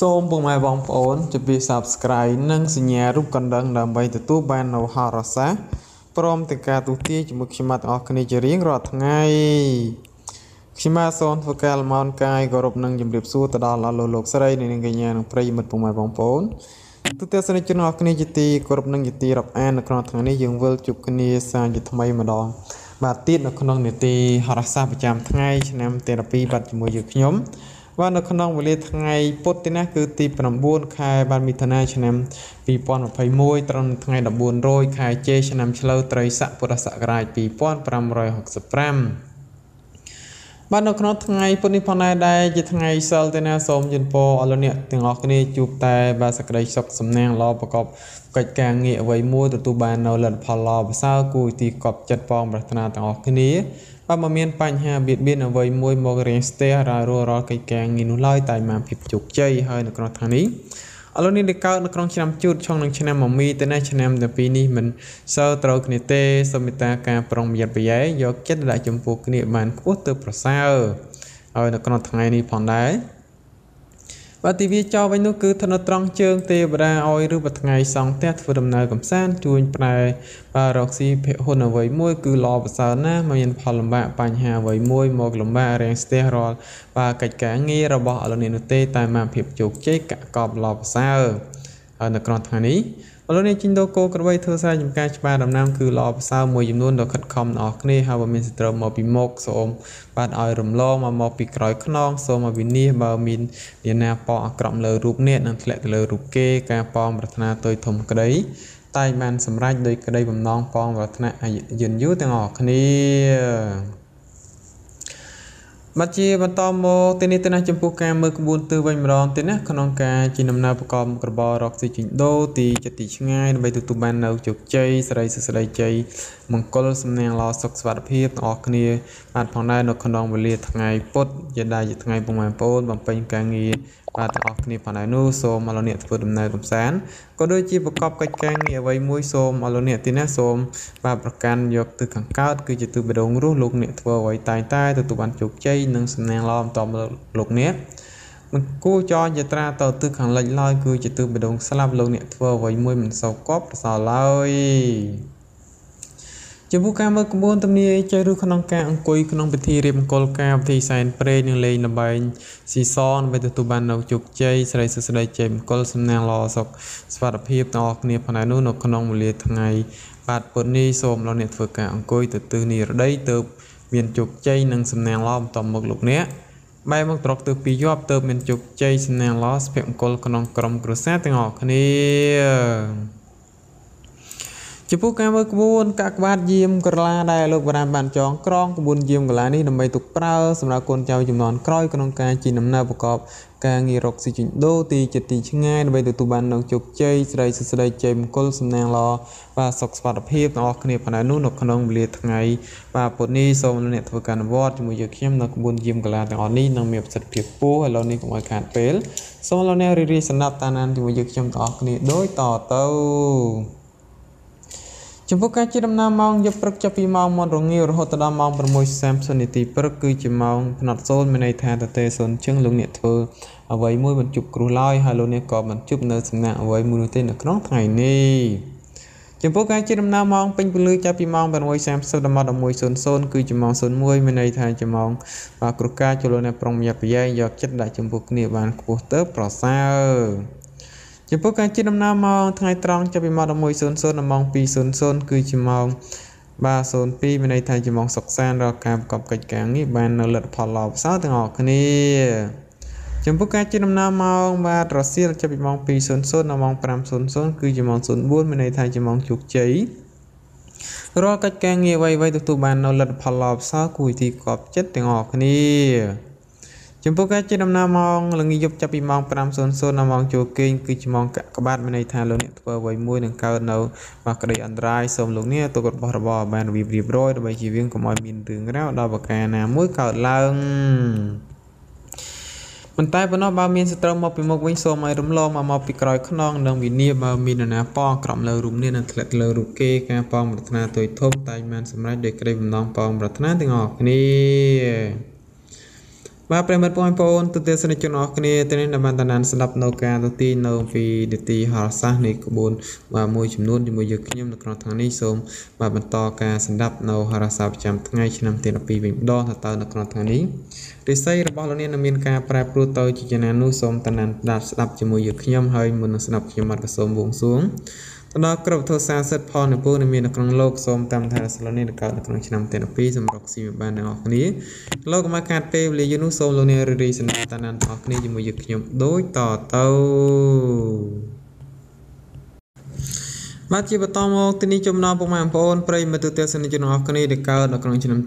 សូមបងប្អូនជម្រាប subscribe និងសញ្ញារូបកណ្ដឹងដើម្បីទទួលបាននៅហរសាសព្រមទាំងការទូទាយជាមួយខ្ញុំ បាទនៅក្នុងវេលាថ្ងៃពុទ្ធិណាគឺទី បាទលោកគ្រូថ្ងាយពុទ្ធនិព្វនានដែរជាថ្ងៃសលទេណាសូមយន្តពោអលនិកទាំងអស់គ្នាជួបតែបាទសក្តិសុខសំណាងល្អប្រកបកិច្ចការងាររបស់អលនិកនោះទេតែមកភាពជោគជ័យកកបលបសាអើនៅក្នុងថ្ងៃនេះអលនិកជិនដកគោក្រវៃធ្វើសារចម្ការច្បារដំណាំគឺល្អប្រសើរមួយចំនួនដ៏ខិតខំទាំងអស់គ្នាហើយមានសិទ្ធិមកពីមុខសូមបាទឲ្យរំលងមកពីក្រោយខ្នងសូមឲ្យវិនិច្ឆ័យបើមាននានាប៉អក្រក់លើរូបនេះនឹងធ្លាក់ទៅលើរូបគេការប៉មប្រាថ្នា បាទអរគុណផងដែរនៅក្នុងការជាដំណើរប្រកបរបស់រកស៊ីចិញ្ដូទីចិត្តទីឆ្ងាយដើម្បីទទួលបាននៅជោគជ័យសេរីសេចក្ដីជ័យមង្គលសំណាងល្អសុខសวัสดิភាពទាំងអស់គ្នាបាទផងដែរនៅក្នុងវេលាថ្ងៃពុទ្ធ ជាមុខការមើលក្បួនទំនាយចៃរੂក្នុងការអង្គុយក្នុងពិធីរៀបមង្គលការវិធីសែនព្រេងនិងលេងល្បែងស៊ីសន មានជោគជ័យសំណាងល្អស្ពៀកមង្គលក្នុងក្រុមគ្រួសារទាំងអស់គ្នា ចំពោះការជាដំណើរម៉ោងយប់ព្រឹកចាប់ពីម៉ោង ចំពោះការជាដំណើរម៉ោងថ្ងៃត្រង់ចាប់ពីម៉ោង ចំពោះការជាដំណើរម៉ោងល្ងាចយប់ចាប់ពីម៉ោង 5:00 ដល់ម៉ោង ចូលគេង គឺជាម៉ោងកាក់ក្បាត់មានន័យថាលោកអ្នកធ្វើអ្វីមួយនឹងកើតនៅមកក្តីអន្តរាយសូមលោកអ្នកទុករបស់របរបានរៀបរៀបរយដើម្បីជីវៀងកុំឲ្យមានរឿងរ៉ាវដល់ប្រការណាមួយកើតឡើង បន្តែប៉ុណ្ណោះបើមានសត្រូវមកពីមុខវិញសូមឲ្យរំលងមកពីក្រោយខ្នងនិងវិនាបមាននរណាប៉អក្រក់លើរូបនេះនឹងធ្លាក់ទៅលើរូបគេការប៉មប្រាថ្នាទុយធប់តែមិនសម្រេចដោយក្តីបំណងប៉មប្រាថ្នាទាំងអស់គ្នា បាទ នៅក្នុងវេលាថ្ងៃពុទ្ធ ជាដំណើរម៉ោងយប់ព្រឹកចាប់ពីម៉ោង 5:00 ដល់ម៉ោង ចូលគេង គឺជាម៉ោងកាក់ក្បាត់មានន័យថាលោកអ្នកធ្វើអ្វីមួយនឹងកើតនៅមកក្តីអន្តរាយសូមលោកអ្នកទុករបស់របរបានរៀបរៀបរយដើម្បីជីវៀងកុំឲ្យមានរឿងរ៉ាវដល់ប្រការណាមួយកើតឡើងបន្តែប៉ុណ្ណោះបើមានសត្រូវមកពីមុខវិញសូមឲ្យរំលងមកពីក្រោយខ្នងនិងវិនាបមាននរណាប៉អក្រក់លើរូបនេះនឹងធ្លាក់ទៅលើរូបគេការប៉មប្រាថ្នាទុយធប់តែមិនសម្រេចដោយក្តីបំណងប៉មប្រាថ្នាទាំងអស់គ្នា ដល់ក្រោយទៅសាសសិទ្ធផលនៅពលមានក្នុងលោកសូមតាមថារសលនេះនៅកៅក្នុងឆ្នាំ បាទជាបន្តមកទីនេះចំណាប់ពុកម៉ែបងប្អូនប្រិយមិត្តទូទស្សនិកជនអរគុណដែលកោតក្នុងឆ្នាំ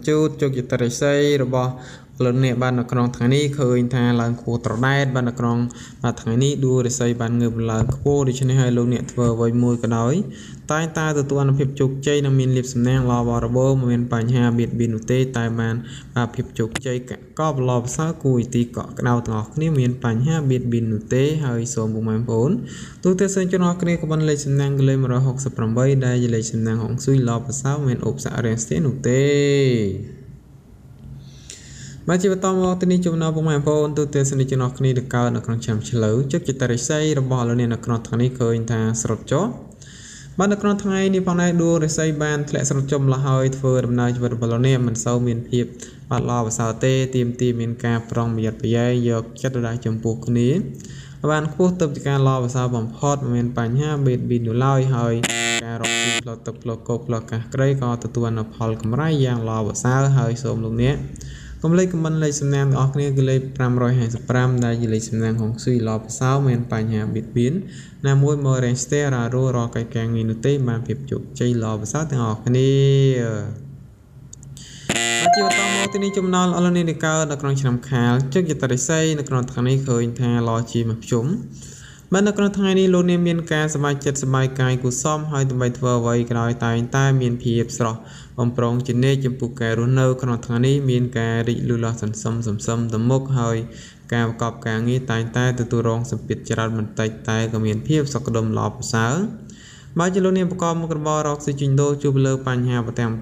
ជូតជោគយត្រីស័យរបស់លោកអ្នកបាននៅក្នុងថ្ងៃនេះឃើញថាឡើងគួរត្រដែតបាននៅក្នុងថ្ងៃនេះឌូរស័យបានងើបឡើងគួរដូច្នេះហើយលោកអ្នកធ្វើអ្វីមួយក៏ដោយតែងតើទទួលអនុភាពជោគជ័យនិងមានលៀបសំណាងល្អបរិបូរណ៍មិនមានបញ្ហាបៀតបៀននោះទេតែបានភាពជោគជ័យកកកោតដល់ផ្សារគួរយទីកកក្តៅទាំងអស់គ្នាមានបញ្ហាបៀតបៀននោះទេហើយសូមពុកម៉ែបងប្អូនទូទស្សនិកជនអរគុណក៏បានលេចសំណាងលើមរហុក 68 បាទជាបន្តមកទីនេះចំណោមពុកម៉ែបងប្អូនទូទស្សនិកជនអរគុណ ការរកពីផ្លូវទឹកផ្លូវគោផ្លូវកាសក្រៃក៏ទទួលនៅផលកម្រៃយ៉ាងល្អប្រសើរហើយសូមលោកអ្នកកុំលេចខមមិនលេខសំណាងរបស់អ្នកគឺលេខ555ដែលជាលេខសំណាងហុងស៊ុយល្អប្រសើរមានបញ្ហាបៀតបៀនណាមួយមករេនស្ទែរ៉ារੂររកកាយការងារនោះទេបានភាពជោគជ័យល្អប្រសើរទាំងអស់គ្នា បាទជាបន្តមកទីនេះចំណោមអលនីនិកាលនៅក្នុងឆ្នាំខាលជោគយត្រីស័យនៅក្នុងថ្ងៃនេះឃើញថាឡជាមកជុំ បាទនៅក្នុងថ្ងៃនេះលោកអ្នកមានការសម្រេចចិត្តសម័យកាយគូសមហើយដើម្បីធ្វើអ្វីក្រោយតែងតែមានភាពស្រស់បំប្រងជានិច្ចចំពោះការរស់នៅក្នុងថ្ងៃនេះមានការរីកលូតលាស់សន្សំសំសំដំមុខហើយការប្រកបការងារតែងតែទទួលរងសម្ពាធច្រើនមិនតិចតែក៏មានភាពសក្ដិសមល្អប្រសើរបាទជាលោកអ្នកប្រកប អាយមិនហើយមកឲ្យចំពោះគ្នាប្រប្រ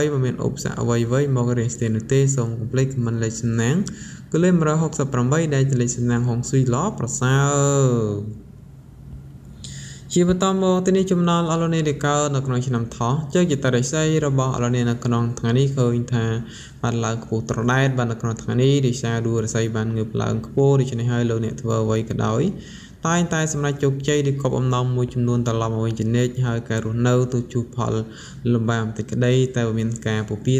ិយមិនមានឧបសគ្គអ្វីៗមករៀនស្ទើរនោះទេសូមគំលេចមិនលេចសំណាងគឺលេខមរហុក68ដែលលេខសំណាងហុងស៊ុយល្អប្រសើរជាបន្តមកទីនេះចំណោមអលនីនិកាលនៅក្នុងឆ្នាំថោះចើកយត្រីស័យរបស់អលនីនៅក្នុងថ្ងៃនេះឃើញថាបានឡើងខ្ពស់ត្រដែតបាននៅក្នុងថ្ងៃនេះដោយសារដួលរស័យបានងើបឡើងខ្ពស់ដូច្នេះហើយលោកអ្នកធ្វើអ្វីក៏ដោយតែងតែសម្រេចជោគជ័យដែល គ្រាន់តែទីកក់ក្ដៅមានបញ្ហាបៀតបៀននោះទេហើយសូមពុកម៉ែបងប្អូនមិនលេចសំណាងលេខ9រយ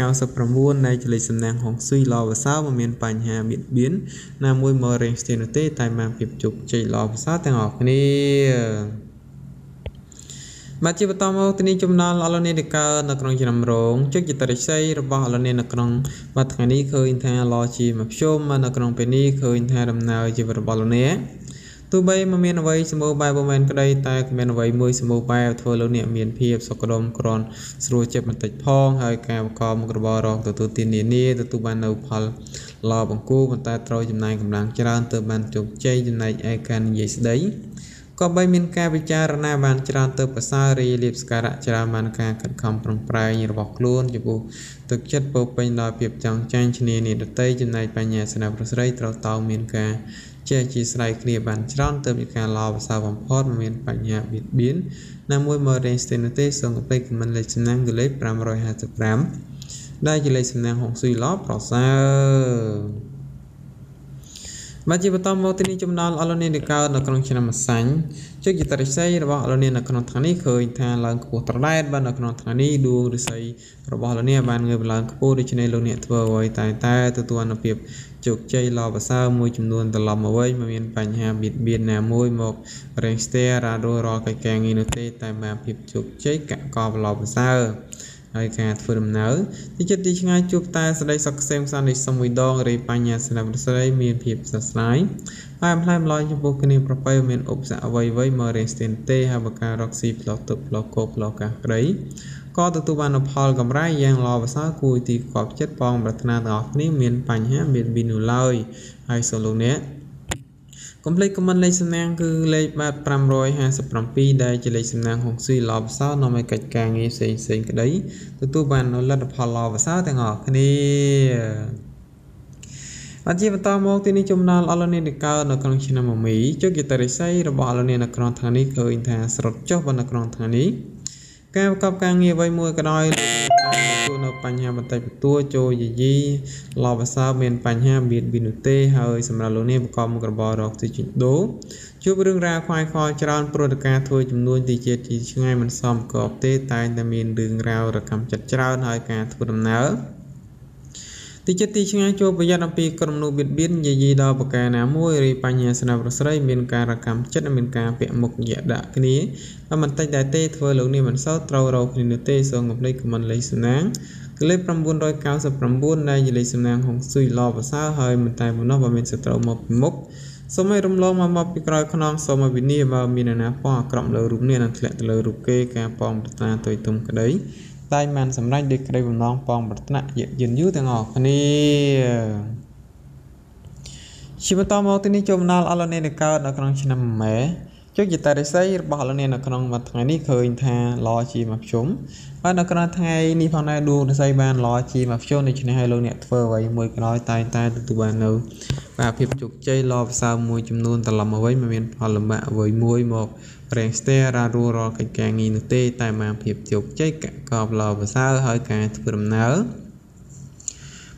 90ប្រមួននៃជ័យសំណាងហុងស៊ុយល្អប្រសើរមានបញ្ហាបៀតបៀនណាមួយមករេនស្ទែរនោះទេតែមានភាពជោគជ័យល្អប្រសើរទាំងអស់គ្នា បាទជាបន្តមកទីនេះចំណោមអលនីនិកាលនៅក្នុងឆ្នាំរោងជោគយត្រីស័យរបស់អលនីនៅក្នុងថ្ងៃនេះឃើញថាឡជាមជ្ឈមនៅក្នុងពេលនេះឃើញថាដំណើរជីវិតរបស់លោកអ្នកទោះបីមិនមានអ្វីសម្បូរបែបបំពេញក្តីតែគ្មានអ្វីមួយសម្បូរបែបធ្វើលោកអ្នកមានភាពសុខដុមក្រនស្រួលចិត្តមិនតិចផងហើយការបង្កមក្របររកទទួលទាននានាទទួលបាននៅផលល្អបង្គូប៉ុន្តែត្រូវចំណាយកម្លាំងច្រើនទៅបានជោគជ័យចំណែកឯការនិយាយស្ដី ក៏បីមានការពិចារណាបានច្រើនទៅប្រសើររីលៀបស្ការៈច្រើនបានការខិតខំប្រឹងប្រែងរបស់ខ្លួនចំពោះទឹកចិត្តពោពេញដោយភាពចង់ចាញ់គ្នានេះដតីចំណែកបញ្ញាស្នាប្រស័យត្រូវតោមានការចេះជាស្រ័យគ្នាបានច្រើនទៅមានការឡាបសារបំផុតមិនមានបញ្ហាបៀតបៀនណាមួយមករេនស្ទែរនោះទេសូមអបិកមិនលេចសំណាងលើលេខ555ដែលជាលេខសំណាងហុងស៊ុយល្អប្រសើរ បាទជាបន្តមកទីនេះចំណោមអលនីនិកាលនៅក្នុងឆ្នាំសញ្ញជោគយត្រីស័យរបស់អលនីនៅក្នុងថ្ងៃនេះឃើញថាឡើងខ្ពស់ត្រដែតបាននៅក្នុងថ្ងៃនេះដួងឫស្សីរបស់អលនីបានងើបឡើងខ្ពស់ដូច្នេះលោកអ្នកធ្វើអ្វីតែងតែទទួលបានភាពជោគជ័យល្អប្រសើរមួយចំនួនត្រឡប់មកវិញមិនមានបញ្ហាបៀតបៀនណាមួយមករេនស្ទែររ៉ារੂររកកិច្ចការងារនោះទេតែមានភាពជោគជ័យកកកោតល្អប្រសើរ I can't for them now. The kitchen I took ties like success and some with dog repanias and I'm sorry, mean peeps as line. I am time large book and improvement ups away way more instant. They have a car of sea plot to block up block a gray. Caught to one of Holgam Ray, young Lavasa, who the cop jet bomb, but not of name and panya will be new loy. I salone. Complete common lesson late bad pram roy has a prampy that relation hong sea lobsa, no make a gang is a sink day. The two band no let the pall of a satin off near. But if a tom walked in each of now, all in the car, no connection of me, choke it a reside, a ballon in a crown honey, co intense rock chop on a crown honey. Cam cop gang away more can oil. Panya but type two, Joe Yi, Lavasa, men Panya, beat Binute, how is a Malone, become a bar of the do. Children rack my culture and pro the cat, which no digit each time and some cop, they tie them in the ground or come to child, I can't put them now. Teaching I chop a yard of pick or no bit bin, ye double can a moire, panyas and a rosary, min caracam, chattermin camp, mock yet that knee. I must take that date for lonely and south, throw out in the taste on a black man lason. Clip from Bundoy Council from Bun, Nigelason and Hong Sui Lava Sao, how in time of Nova means a trauma of mock. So my room long, my moppy cry canong, so my beneath about me and a park, crumb low room near and let the low cake and palm the tanto tum caday. Man, some right decree of long palm, but not yet you think of near. She would talk about any job now, alone in the car, no crunching a mare. Jogitari say, Ballon in a crumb, but any coin tan, large team of shum. But a crunch, any fun I do, the same band, large team of shum, which I had only at four way, work all time, time to one no. But people took J love some more to noon the lama way, mean, Paloma, way more. Rang stare at rural gang in the daytime and peep joke Jake, cob love as I can't put them now.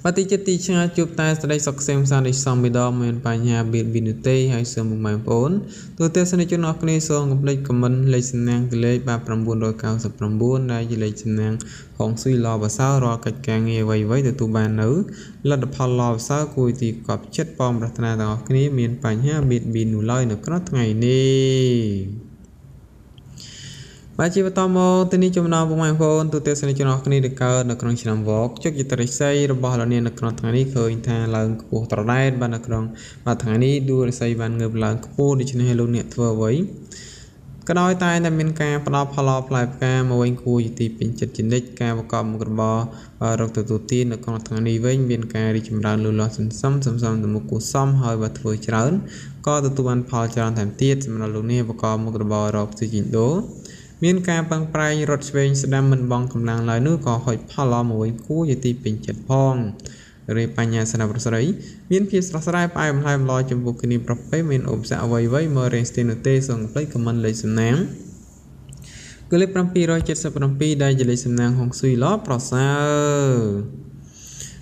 But the teaching I took ties today, success and is some with dom and panya beat be the day I summon my phone. To test an agent of clay song complete common lesson and delayed by Prambun or Council Prambun, regulation and Hong Sui love as our rocket gang away way the two band now. Let the pall of South with the cop chet bomb ratana of clay mean panya beat be new line of crot my name. But if a tomb, the niche of my phone to test an of the car, the crunch and walk, check it to say, the ballon in a crotanico in tan lang, water ride, banacron, but I need to receive an blank, poor, which in hello net for away. Can I tie them in camp, and up, hollow, life cam, a wing cool, you tip in churchin, let camp, a cob, bar, doctor to teen, a crotani wing, being carriage, and brown loss and some, the muku, somehow, but for children, call the 2 1 pouch and teats, and a lune, a cob, a bar, oxygen door. Mean camp and pray, rot swings, diamond bong, come down like no call, hot palom, away cool, you deep in chet pong. Repanias and a rosary. Mean piece rasripe, I am time lodge and book any propayment, observe away way more rest in a taste on play command lesson name. Guliprampi rockets upon P. Digilation and Hong Sui law process.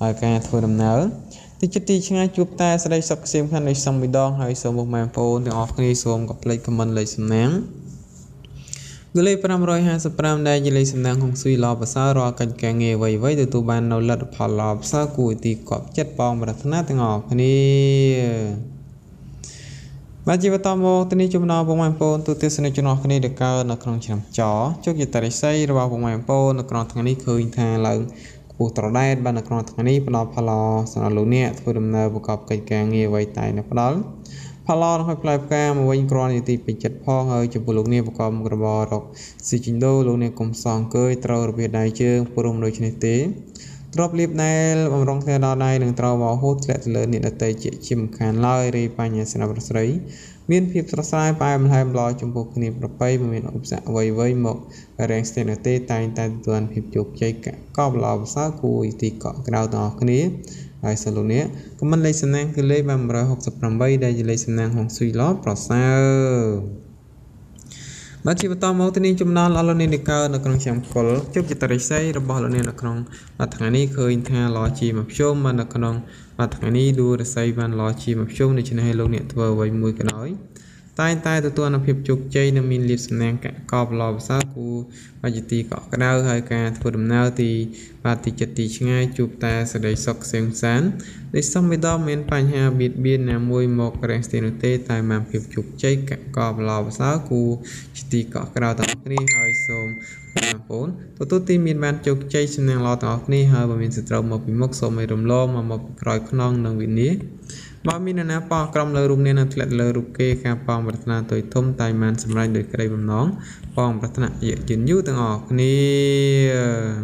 I can't for them now. Teaching I chop ties, they suck same kind of some with dog, high some of my phone, the off knee, so I'm complete command lesson name. Gulay Pram Roy has a pram regulation and Hong Sui love a sour rocket gang away, the two band no let the pall of saco with the cop jet bomb, but nothing off near. But if a tom walk the niche of my phone to test an of the car and a crunch jaw, choke it that I say about my phone, the crown honey, coin tan low. Diet ban a crown honey, palos, and a lunet for the nerve cup gang away tiny palal. Palon high pipe cam, wing cronity pitched pong, her chipulog nebocom grabaro, sitchindo, lunicum song, curry, throw a bit nature, purum rochinity. Drop lip nail, on wrong side online and throw a hot let learn it a touch chim can lie, repanias and abrasray. Mean pips are slime, I am time large and book nip pavement, observe way mock, a rank stand a day, time that one pip joke jake, cobble of saku, it tick, ground of knee, I salone, common lesson and lay member hooks up from by the regulation and Hong Sui law, process. But if Tamotin Jumnal Alonica, Nakrong Col, Jupiter say, the Balone Nacron, Matani, Cointan Lodgim of Showman Nacron, Matani do the Savan Lodgim of Shownich and Hello Network by Mukanoi. Tai Tai the two and a pip joke, Jane mean lips and cob love saku, Majiti cockrow, I can't put them now the Matica teaching I juke ties at a sock same sand. They some with dog men pine hair beat bean and moy mock resting time and pip joke, Jake, cob love saku, Chitty cockrow, the two team in man joke, chasing a lot of knee, however, means the drum of Moxo made them long, a mock cry clong, no windy. Mammy and Appa, Cromler Rumnian at Letler Ruke, Capam Bratana to Tom Timeman, some right the grave and long, Pom Bratana, yet you knew the off near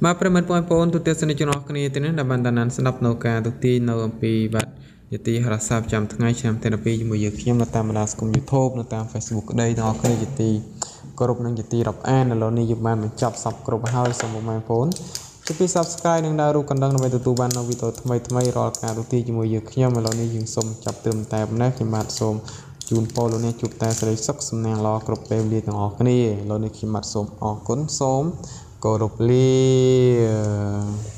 my permanent point to test the nature of creating an abandonance and up no can to tea no pee, but the tea her sub jumped night and therapy with your camera time and ask you talk, not on Facebook day, no crazy corrupt negative of an alone, you man with chops up crop house on my phone. Please subscribe and download the two band of it or to teach